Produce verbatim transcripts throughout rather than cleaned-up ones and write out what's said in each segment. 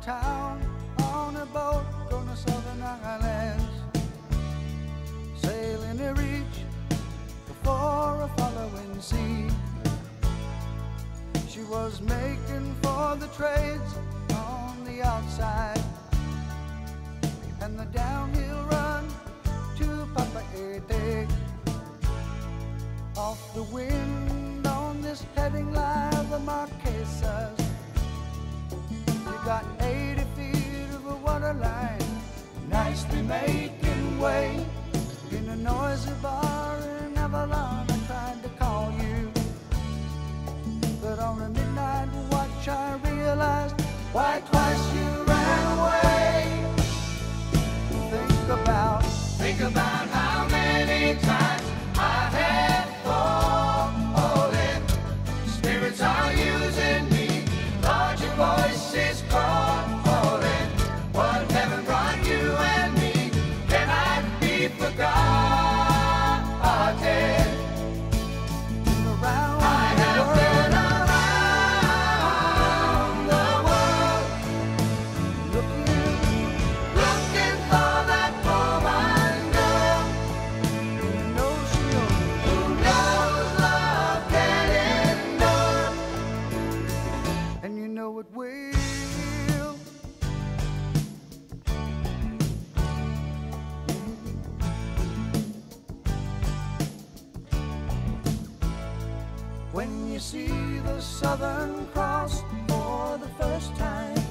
to town on a boat going to Southern Islands, sailing to reach before a following sea. She was making for the trades on the outside and the downhill run to Papeete. Off the wind on this heading lie the Marquesas. You got eighty feet of a water line, nicely making way. In a noisy bar in Avalon I tried to call you, but on a midnight watch I realized why twice you ran away. Think about, think about how many times I have fallen. Spirits are using me, larger voices calling. What heaven brought you and me, can I be forgotten? Around I have world. Been around the world, looking, looking for that woman girl. Who knows she knows, who knows love can endure, and you know it will. When you see the Southern Cross for the first time,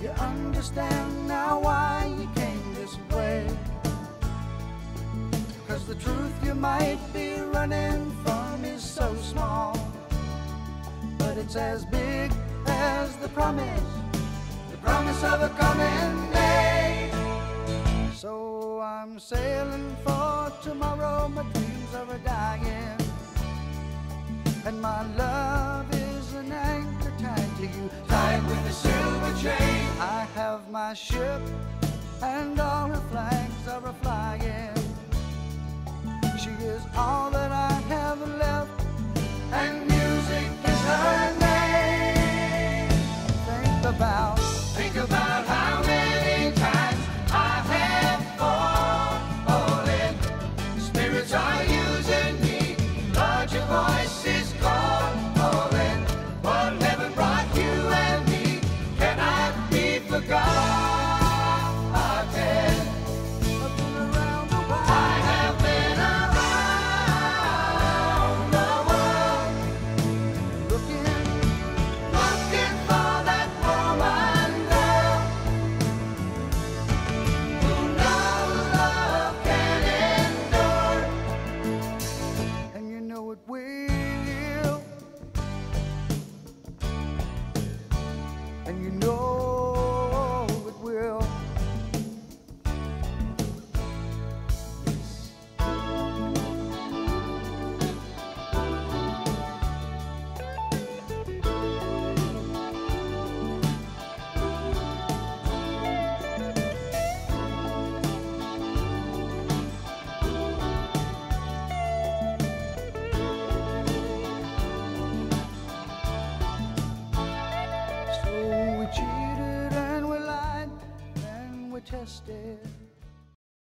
you understand now why you came this way. Cause the truth you might be running from is so small, but it's as big as the promise, the promise of a coming day. So I'm sailing for tomorrow, my dreams are a-dying, and my love is an anchor tied to you, tied with a silver chain. I have my ship and all her flags are a-flying. She is all that I have left and music is her name. Think about, think about how many times I have fallen. Spirits are using me, larger voices. And you know it will. Yes. Tested.